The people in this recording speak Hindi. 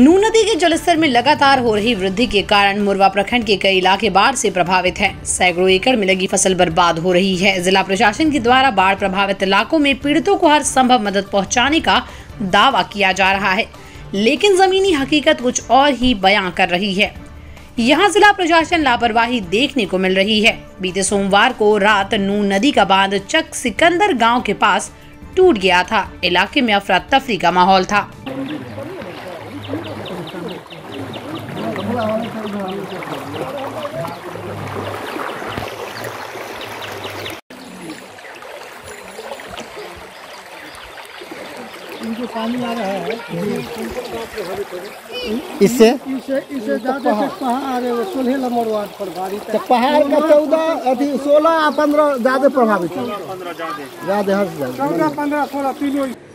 नून नदी के जलस्तर में लगातार हो रही वृद्धि के कारण मुरवा प्रखंड के कई इलाके बाढ़ से प्रभावित हैं। सैकड़ों एकड़ में लगी फसल बर्बाद हो रही है। जिला प्रशासन के द्वारा बाढ़ प्रभावित इलाकों में पीड़ितों को हर संभव मदद पहुंचाने का दावा किया जा रहा है, लेकिन जमीनी हकीकत कुछ और ही बयां कर रही है। यहाँ जिला प्रशासन लापरवाही देखने को मिल रही है। बीते सोमवार को रात नून नदी का बांध चक सिकंदर गांव के पास टूट गया था। इलाके में अफरा तफरी का माहौल था। पानी आ रहा है इससे ज्यादा कहाँ आ रहे हो? 16 नंबर वार्ड प्रभावित है। पहाड़ का 14 अभी 16 15 ज्यादा प्रभावित है। 14 15 16 तीनों।